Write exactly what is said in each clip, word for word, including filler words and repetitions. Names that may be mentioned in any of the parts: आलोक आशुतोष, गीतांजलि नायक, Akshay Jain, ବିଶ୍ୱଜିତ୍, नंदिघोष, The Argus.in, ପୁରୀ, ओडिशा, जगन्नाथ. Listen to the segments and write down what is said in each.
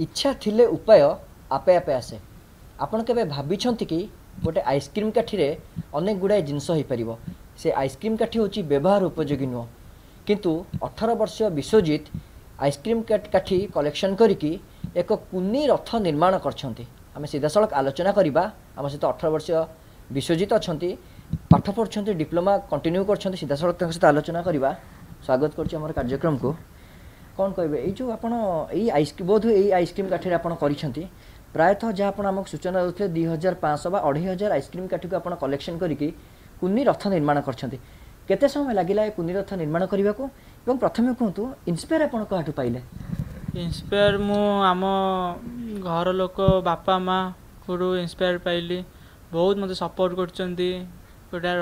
इच्छा थिले उपाय आपे आपे आसे। आपण केबे भाबिछंती कि गोटे आइसक्रीम काठीरे अनेक गुड़ाए जिनिष होईपरिबो, से आइसक्रीम काठी होची व्यवहार उपयोगी नुह, किंतु अठारह वर्ष विश्वजित आइसक्रीम काठी कलेक्शन करिकी एक कुनी रथ निर्माण करछंती। आमे सीधासलख आलोचना करिबा। आम सहित अठारह वर्ष विश्वजित अछंती, पाठ पढ़ुछंती, डिप्लोमा कंटिन्यू करछंती। सीधासलख तांक सहित आलोचना करिबा। स्वागत करछु हमर कार्यक्रम को। कौन कहबे एई जो आपण एई आइसक्रीम बोध एई आइसक्रीम काठी आपण करछंती प्रायतः जहाँ आपण आमक सूचना देउथले दुई हजार पाँच सौ अढ़ाई हजार आइसक्रीम काठी को आपण कलेक्शन करिकी कुनी रथ निर्माण करछंती। केते समय लागिला ए कुनी रथ निर्माण करिबा को? एवं प्रथमे कहतु इंस्पायर आपण काठु पाइले? इंस्पायर मु आम घर लोक बापा माँ को इंस्पायर पाइली। बहुत मत सपोर्ट कर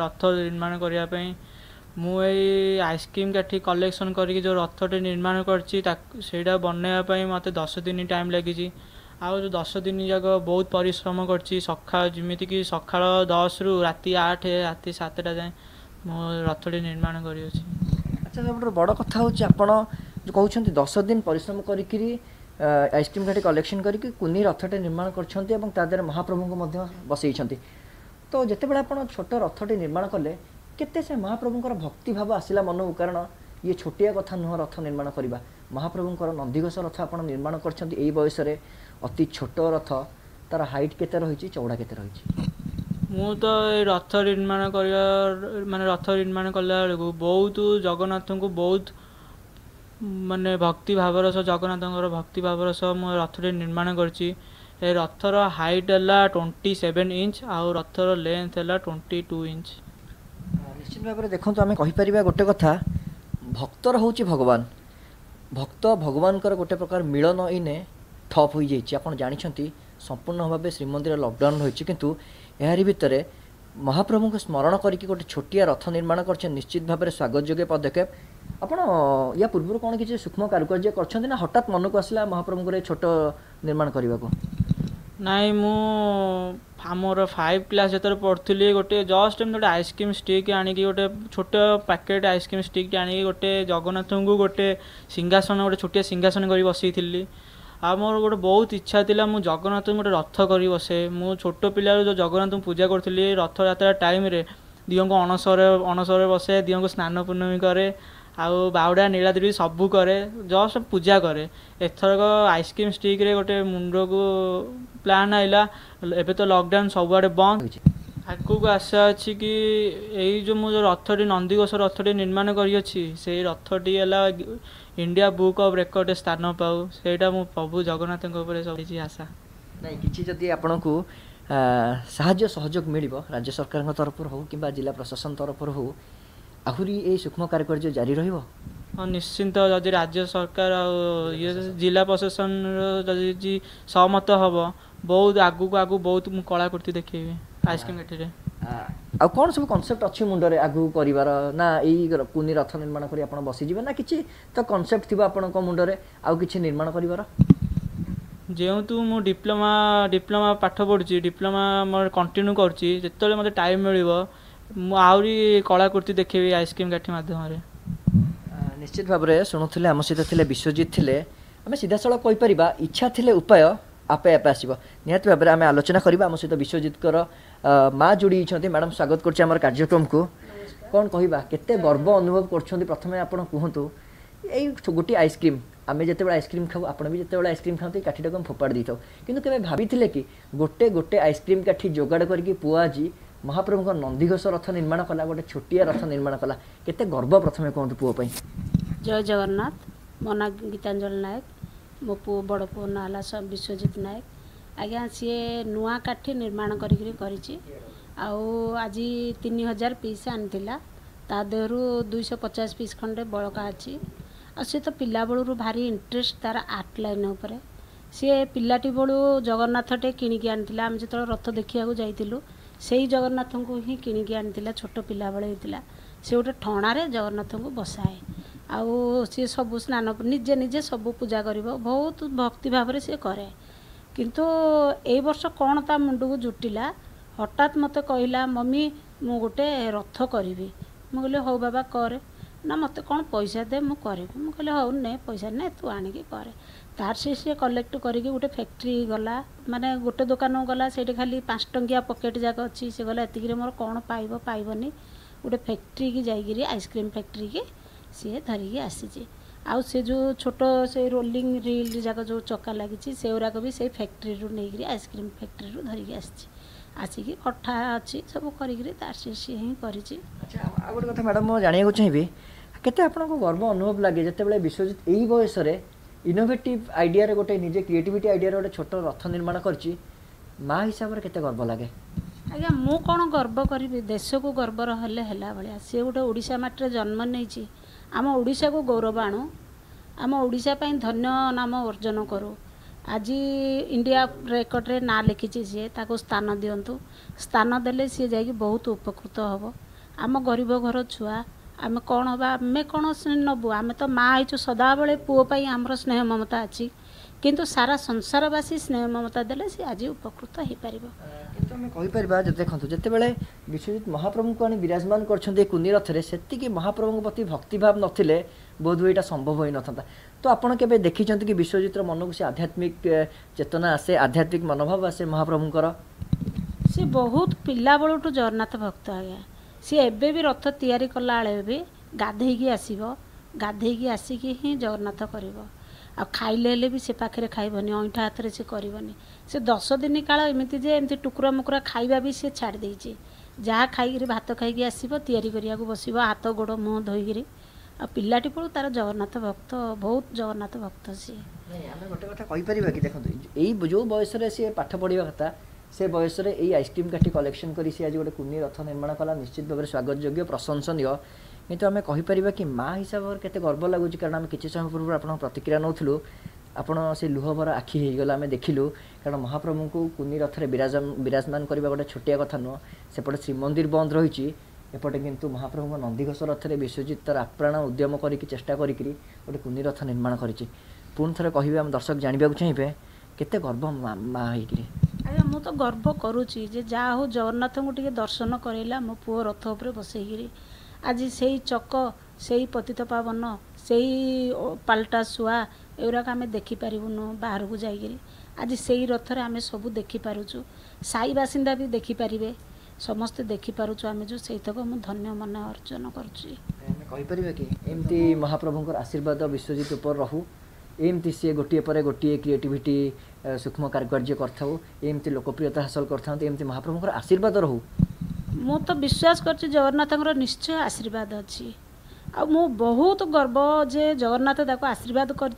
रथ निर्माण करने। मुझे आइसक्रीम काठी कलेक्शन करके जो रथटे निर्माण कर बनवाई मत दस दिन टाइम लगी। आउ जो दस दिन जाक बहुत परिश्रम कर सका जमीक सका दस रु राति आठ राति सातटा जाए मो रथटे निर्माण करी। अच्छा, सब बड़ कथा हूँ आपड़ जो कहते दस दिन परिश्रम करी आइसक्रीम काठी कलेक्शन करके कुनी रथटे निर्माण कर महाप्रभु को बसई। तो जिते बड़े आप छोट रथटे निर्माण कले केते से महाप्रभुंकर भक्ति भाव आसला मन को? कारण ये छोटिया कथा नुह रथ निर्माण करवा। महाप्रभुंकर नंदिघोष रथ आप निर्माण कर बयस अति छोट रथ, तार हाइट केते रही, चौड़ा केते रही? मु तो रथ निर्माण कर मान रथ निर्माण कला बेलू बहुत जगन्नाथ को बहुत मानने भक्ति भावर सह जगन्नाथ भक्ति भावर सह मु रथटे निर्माण कर। रथर हाइट है ट्वेंटी सेवेन इंच आउ रथर लेंथ है ट्वेंटी टू इंच। निश्चित भाव में देखो आम कहीपर गोटे कथा भक्तर हूँ भगवान, भक्त भगवान गोटे प्रकार मिलन इने ठप हो जाए। आप जानते संपूर्ण भाव श्रीमंदिर लकडाउन रही, किंतु यार भितर महाप्रभु को स्मरण करके गोटे छोटिया रथ निर्माण कर निश्चित भाव में स्वागत योग्य पदक्षेप। आपण या पूर्व कौन किसी सूक्ष्म कारुकार्य कर हठात मन को आसला महाप्रभु को छोट निर्माण करने को? नाई मु आमर फाइव क्लास जो पढ़ुली गोटे जस्ट गोटे आइसक्रीम स्टिक आनिकी गोटे छोट पैकेट आइसक्रीम स्टिक आनिकी गोटे जगन्नाथ को गोटे सिंहासन गोटे छोटिया सिंहासन कर बसई थी। आमर गोटे बहुत इच्छा था मु जगन्नाथ गोटे रथ कर बसे। मु छोट पिलू जो जगन्नाथ पूजा करी रथ यात्रा टाइम दियों को अणसर अणसर बसे, दियों को स्नान पूर्णमी करे, आउ बावड़ा नीलाद्री सबू करे, जस्ट पूजा करे। एथरक आइसक्रीम स्टिक रे गोटे मुंड को प्लान आइला। एबे तो लॉकडाउन सबुआडे बंद, आगु को आशा अच्छी कि यही जो मुझे रथटी नंदिघोष रथटी निर्माण करी से रथटी है इंडिया बुक ऑफ रिकॉर्ड स्थान पाऊ। सेटा मु प्रभु जगन्नाथ सब आशा नहीं किसी जदि आपको साहाय्य सहयोग मिल राज्य सरकार तरफ हो कि जिला प्रशासन तरफ हो आहुरी ए सूक्ष्म कार्यक्रम जारी रहिबो? हां निश्चिंत। जदि राज्य सरकार ये जिला प्रशासन जदि सहमत हबो बहुत आगु को आगु बहुत कलाकृति देखेबे आइसक्रीम काठी रे। आ कोन सब कांसेप्ट अछि मुंडे रे आगु परिवार ना एई कुनी रथ निर्माण करी आपण बसि जिबे ना किछि तो कांसेप्ट थिबो आपण को मुंडे रे आ किछि निर्माण करिवार? जेहेतु मु डिप्लोमा डिप्लोमा पाठ पढुछि, डिप्लोमा मोर कंटिन्यू करूछि, जेतले मते टाइम मिलिबो आहरी कलाकृति देखेबी आइसक्रीम काठी माध्यम रे। निश्चित भाव में शुणुले आम सहित थे विश्वजित थे। आम सीधासल कहीपर इच्छा थिले उपाय आपे आपे आसब निहत भाव में आम आलोचना करवा। आम सहित विश्वजित माँ जोड़ी होती। मैडम स्वागत कर कार्यक्रम को। कौन कहवा केते गर्व अनुभव कर? प्रथम आपड़ कहतु यही गोटे आइसक्रीम आम जितेबाला आइसक्रीम खाऊ आप भी जितेबाला आइसक्रीम खाते काठीटा को फोपाड़ दे था, कितु के भाई कि गोटे गोटे आइसक्रीम काठी जोगाड़ करके पुआ आज महाप्रभु को नंदिघोष रथ निर्माण कला, गोटे छोटिया रथ निर्माण कला, केते गर्व प्रथमे कहतु पुओपाई? जय जगन्नाथ। मो ना गीतांजलि नायक। मो पु बड़ पु ना विश्वजित नायक। आज्ञा सी नुआ काठी निर्माण करी करी आज तीन हजार पीस आनी देहरु दुईश पचास पीस खंडे बलका अच्छी। आ सी तो पिला बलू भारी इंटरेस्ट तार आर्ट लाइन उपर। सी पिलाटी बलू जगन्नाथटे किणिकी आनी आम जो रथ देखा जाइलु से ही जगन्नाथ को ही किणिकी आनी छोट पिला बेले होता से गोटे ठणार जगन्नाथ को बसाए आउ सी सब स्नान निजे निजे सब पूजा कर बहुत भक्ति भाव में सी कै। किंतु ए वर्ष कौन ता मुंड को जुटिला हठात मत कहला मम्मी मु गोटे रथ करी। मुझे हौ बाबा करे ना मत कौन पैसा दे मु करी। मुझे हौ ने पैसा ने तू आनिकी करे। तार से सी कलेक्ट करके गोटे फैक्ट्री गला माने गोटे दुकान गला से खाली पाँच टंकिया पकेट जाक अच्छी से गला एतिक मोर कौन पाइब पाइबनी गोटे फैक्ट्री की जाइए आइसक्रीम फैक्ट्री की सी धरिकी आसी आउ से जो छोट से रोलिंग रिल जाक जो चक्का लगी से गुराक भी से फैक्ट्री रू नहीं आइसक्रीम फैक्ट्री रू धरिकी आसी आसिक अठा अच्छी सब करके सी हिं कर। अच्छा आ गोटे कथा मैडम मुझे जानवाक चाहिए केते आपनको गर्व अनुभव लगे जितेबाला विश्वजित यही बयस इनोवेटिव आइडिया गोटे निजे क्रिएटिविटी आइडिया गोटे छोट रथ निर्माण करछि माँ हिसाब से केते गर्व लगे। आज्ञा मु कौन गर्व करी देश को गर्व हेल्ले भाया सी गोटे ओडिशा माटे जन्म नहीं आम ओडिशा को गौरव आणु आम ओडिशा पई धन्य नाम अर्जन करूँ आज इंडिया रेकर्ड रे ना लिखी सी ताको स्थान दियंतु स्थान देले सी जाई बहुत उपकृत होबो आम गरीब घर छुआ आम कौन हाँ आम कौन नबू आम तो माँ हो सदा बेले पुओपाई आमर स्नेह ममता अच्छी किंतु सारा संसारवासी स्नेह ममता देले सी आज उपकृत हो पार कि देखो जितेबाला विश्वजित महाप्रभु को आने विराजमान कर कुंदी रथरे से महाप्रभु प्रति भक्ति भाव नथिले बोध हुए संभव हो ना तो आपड़ के देखी कि विश्वजित मन को सी आध्यात्मिक चेतना आसे आध्यात्मिक मनोभाव आसे महाप्रभुंर सी बहुत पिला बेलू जगन्नाथ भक्त आज्ञा सी एबे भी रथ तैयारी कला भी गाधेकी आसो गाधेकी आसिक ही जगन्नाथ कर खाइले भी से पाखे खाइबनी अंठा हाथ से करनी से दस दिन काल एमती जे एमती टुकड़ा मुकुरा खाइबा भी सी छाड़ देछि जहाँ खाई भात खाई आसो या बस हाथ गोड़ मुँह धोईक आ पिलाटी पड़ू तार जगन्नाथ भक्त बहुत जगन्नाथ भक्त सी गोटे कथा कहीपर कि देखो यही जो बयस सी पाठ पढ़ा कथा से बयस आइसक्रीम काठी कलेक्शन करी सी आज गोटे कुन्नी रथ निर्माण कला निश्चित भाव में स्वागत योग्य प्रशंसनीय किंतु आम कहीपर कि माँ हिसाब से केते गर्व लगुच कारण आम किसी समय पूर्व आप प्रतिक्रिया नौलु आपण से लुह भर आखि होगा आम देखिलु कारण महाप्रभु को कुन्नी रथरे विराज विराजमान करने गोटे छोटिया कथा नुह सेपटे श्रीमंदिर बंद रही एपटे किंतु महाप्रभु नंदिघोष रथरे विश्वजित तर आप्राण उद्यम करके चेष्टा करके गोटे कुन्नी रथ निर्माण करी पुणी थे कहे आम दर्शक जानवाक चाहिए केते गर्व माँ होगी। अरे मु तो गर्व करुच्ची जे जा हो जगन्नाथ को टे दर्शन करैला मो पुओ रथ उपर बसैकि आज से चक से पतित पावन से पाल्टा सुआ एगुराक आम देखिपारूनु बाहर को जाकि आज से रथर आम सब देखिपारूचु साई बासिंदा भी देखिपारे समस्ते देखिपारूचु आम जो से धन्य मन अर्जन करें कि एमती महाप्रभुं आशीर्वाद विश्वजित उपर रहू एमती सी गोटे पर गोटे क्रिएटिविटी सूक्ष्म कार्य करमती लोकप्रियता हासिल करमती महाप्रभुंर आशीर्वाद रो मु तो विश्वास कर जगन्नाथंर निश्चय आशीर्वाद अच्छी आ मु बहुत गर्व जे जगन्नाथ ताको आशीर्वाद कर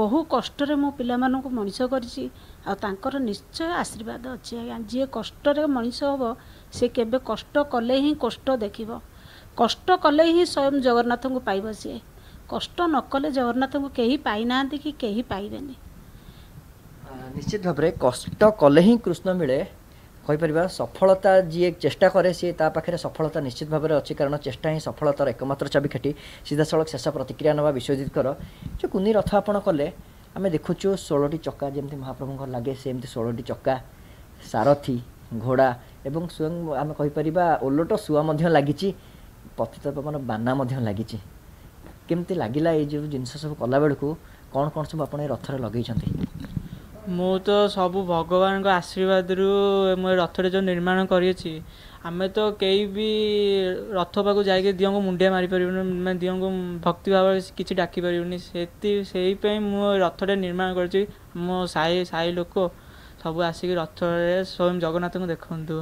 बहु कष्ट मो पिला मानकु मनीष कर निश्चय आशीर्वाद अच्छी आज्ञा जी कष्ट मनीष हे सी केबे कष्ट कले ही कष्ट देखिबो कष्ट कले ही स्वयं जगन्नाथ को पाइबो सी कष्ट नकले जगन्नाथ को कहीं पाई ना कि कहीं पाइबेनी निश्चित भाव में कष्ट कले ही कृष्ण मिले कहीपर सफलता जी चेष्टा करे सी ता पाखे सफलता निश्चित भाव में अच्छी कारण चेष्टा ही सफलतार एकमात्र चाबिकाठी सीधासलख शेष प्रतिक्रिया ना विश्वजित कर जो कुन्नी रथ आपण कले आम देखुचु षोलटी चक्का जमी महाप्रभुंर लगे सेमती षोलटी चक्का सारथी घोड़ा एवं स्वयं आम कहीपर ओलट सुआ लगी पतित पावन बाना लगी केमती लगिला ये जो जिनस सब कला बेल को कौन कौन सब आपने रथर लगे मु तो सब भगवान का आशीर्वाद रु मो रथरे जो निर्माण करेछि आम तो कई भी रथ पाक जाके दियों को मुंडिया मारी पारे दियों को भक्ति भाव किसी डाकी पारे से मो रथटे निर्माण करेछि मो साई साई लोक सब आसिक रथरे स्वयं जगन्नाथ को देखंतु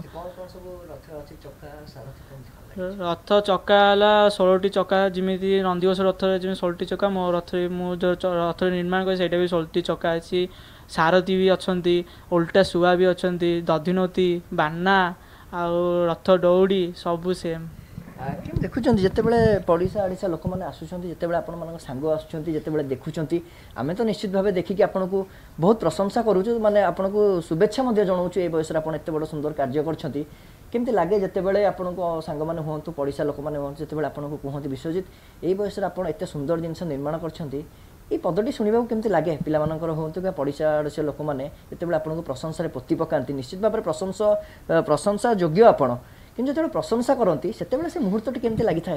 रथ चक्का षोलटी चक्का जमीती नंदिघोष रथर जमी षोलटी चक्का मो रथ मुझे रथ निर्माण करे भी षोलटी चक्का अच्छी सारथी भी अच्छा ओल्टा सुआ भी अच्छा दधिनोती बाना आ रथ दौड़ी सबू सेम देखुं जितेबाला पड़ीसा आड़शा लोक मैंने आसुँचे आपण मान सांग आसुँचे देखुं आम तो निश्चित भाव देखिकी आपन को बहुत प्रशंसा करूँ माने आपन को शुभेच्छा जनाऊँ ये बयस आप बड़ सुंदर कार्य कर केमती लगे जितेबाला आपन को सांग मैंने हूँ पड़ीसा लोक मैंने हूँ जिते आपन को कहते विश्वजित ये बयस आपत एत सुंदर जिनस निर्माण कर पदटी शुणा केमती लगे पिला हूँ कि पड़ीसा आड़शा लोक मैंने जिते आपन को प्रशंसा पोती पकाती निश्चित भाव में प्रशंसा प्रशंसा योग्य आपड़ किंतु जो प्रशंसा करती से मुहूर्त केमती लगी था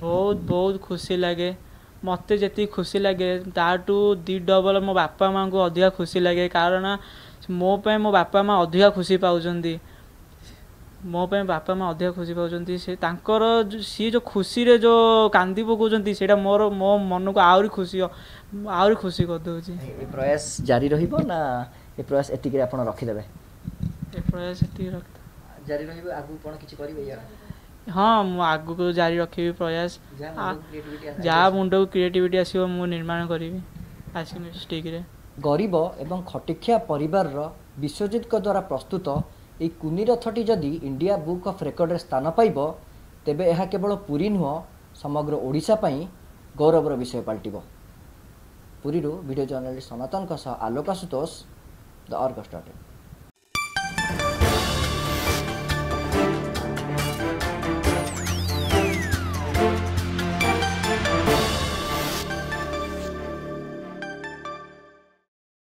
बहुत बहुत खुशी लगे मत जी खुशी लगे ताठू दी डबल मो बापा माँ को अधिका खुशी लगे कारण मोपाई मो बापा माँ अधिका खुशी पाँच मोपाई बापा माँ अधिका खुशी पाँच से तांकर सी जो खुशी रे जो कांदी पकाउछंती सेटा मोर मो मन को आउरी खुशी आउरी खुशी कर दोची। ए प्रयास जारी रहिबो ना ए प्रयास एतिके आपण रखि देबे ए प्रयास एतिके रख जारी रहिबो आगु पण किछि करबे यार। हाँ मु आगु को जारी रखिबी प्रयास जा मुंड को क्रिएटिविटी आसीबो मु निर्माण करिबी आसीन स्टिक रे। गरीब एवं खटिखिया परिवार रो विश्वजित को द्वारा प्रस्तुत ए कुनी रथटी जदि इंडिया बुक ऑफ रिकॉर्ड रे स्थान पाइबो तेबे एहा केवल पुरी नुह समग्र ओडिसा पई गौरवर विषय पाल्टिबो। पुरी रो वीडियो जर्नलिस्ट सनातन का सह आलोक आशुतोष the Argus dot in.